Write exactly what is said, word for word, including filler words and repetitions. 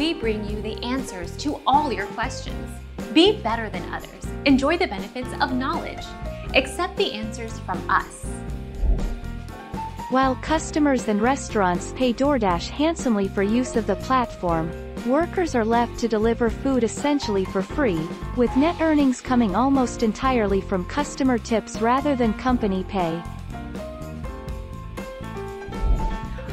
we bring you the answers to all your questions. Be better than others. Enjoy the benefits of knowledge. Accept the answers from us. While customers and restaurants pay DoorDash handsomely for use of the platform, workers are left to deliver food essentially for free, with net earnings coming almost entirely from customer tips rather than company pay.